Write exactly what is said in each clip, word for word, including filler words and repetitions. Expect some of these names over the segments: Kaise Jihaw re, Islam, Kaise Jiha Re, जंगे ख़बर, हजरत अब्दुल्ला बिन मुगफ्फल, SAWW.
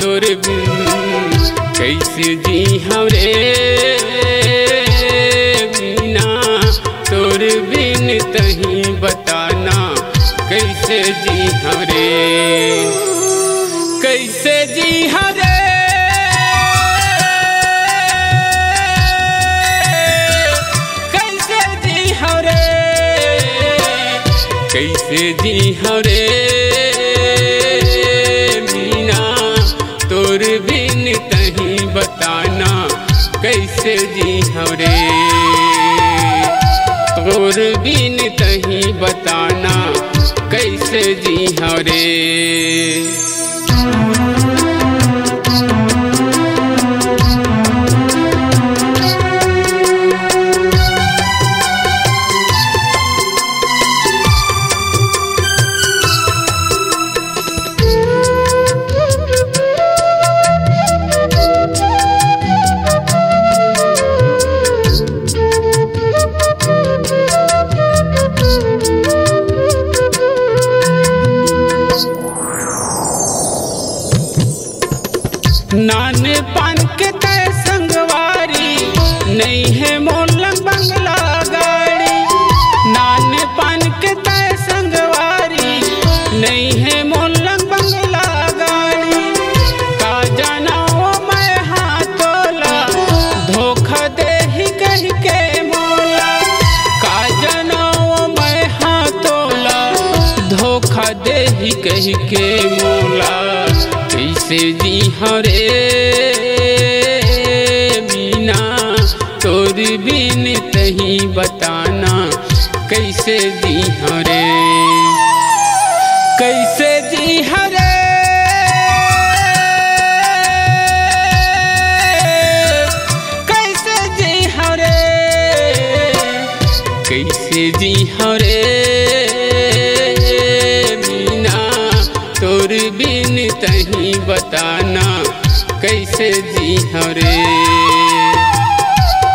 तोर बिन कैसे जीहौ रे, बिना तोर बिन तही बताना कैसे जीहौ रे, कैसे जीहौ रे, कैसे जीहौ रे, कैसे जीहौ रे, बिना तोर बिन तही बताना कैसे जीहौ रे, तोर बिन तही बताना कैसे जीहौ रे। नान पान के तय संगवारी नहीं है मोलम बंगला गाड़ी, नान पान के तय संगवारी नहीं है मोलम बंगला गाड़ी, का जाना वो मैं हाथ तोला धोखा दे ही कह के मोला, का जाना वो मैं हाथ तोला धोखा दे ही कह के मोला, कैसे जीहौ रे, बिना तोर बिन तही बताना कैसे जीहौ रे, कैसे जीहौ रे, कैसे जीहौ रे, कैसे जीहौ रे, बिना तोर बिन तही बताना कैसे जीहौ रे,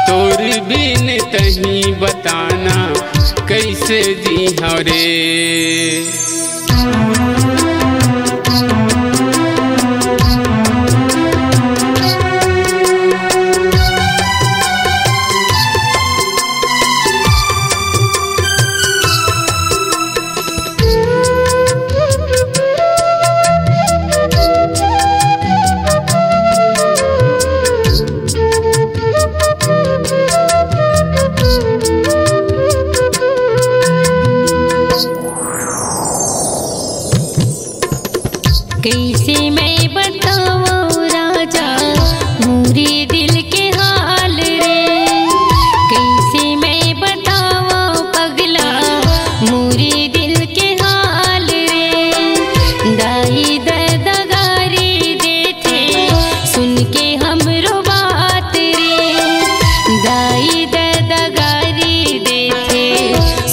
तोर बिन तही बताना कैसे जीहौ रे। कैसे मैं बताऊं राजा मेरे दिल के हाल रे, कैसे मैं बताऊं पगला मेरे दिल के हाल रे, दाई दगारी देते सुन के हमरो बात रे, दाई दगारी देते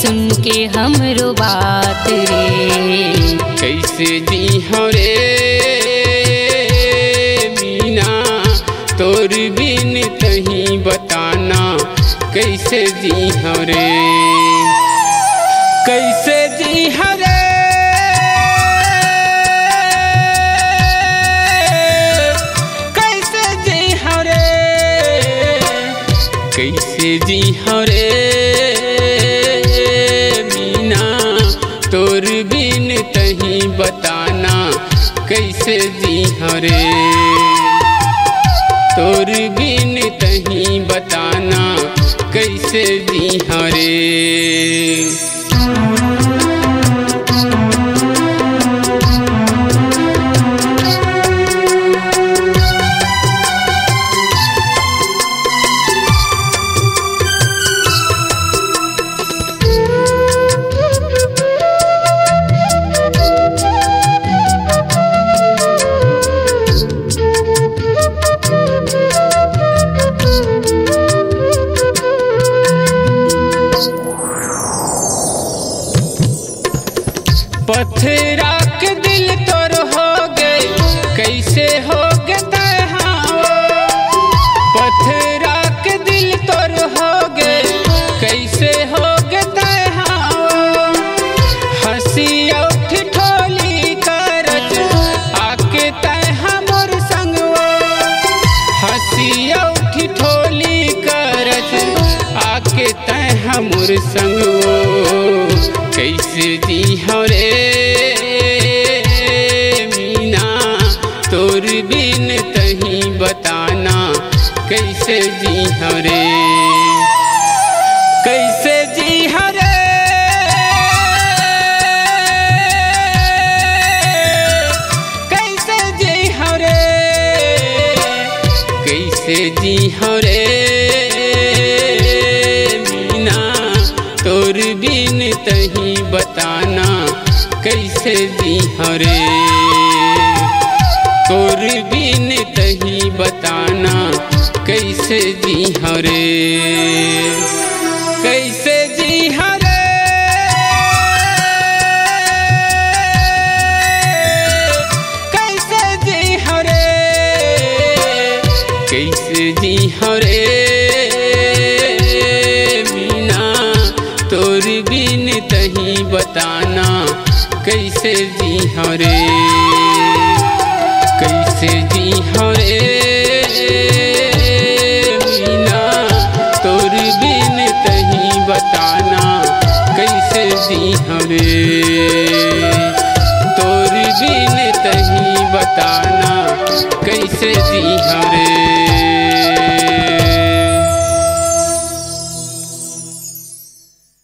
सुन के हमरो बात रे, कैसे जीहौ रे, बिना तोर बिन तही बताना कैसे जीहौ रे, कैसे जीहौ रे, कैसे जीहौ रे, कैसे जीहौ रे, बिना तोर बिन तही बताना कैसे जीहौ रे, तोर बिन तही बताना कैसे जीहौ रे। मोर संगो कैसे जिहाव रे मीना, तोर बिन तही बताना कैसे जिहाव रे। कैसे जिहाव रे कैसे जिहाव रे कैसे जिहाव रे मीना, तोर बिन तही बताना कैसे जिहाव रे। तोर बिन तही बताना कैसे जिहाव रे। कैसे जिहाव रे कैसे जिहाव रे कैसे जिहाव रे मीना, तोर बिन तही बताना कैसे जिहाव रे। कैसे जिहाव रे मीना, तोर बिन तही बताना कैसे जिहाव रे।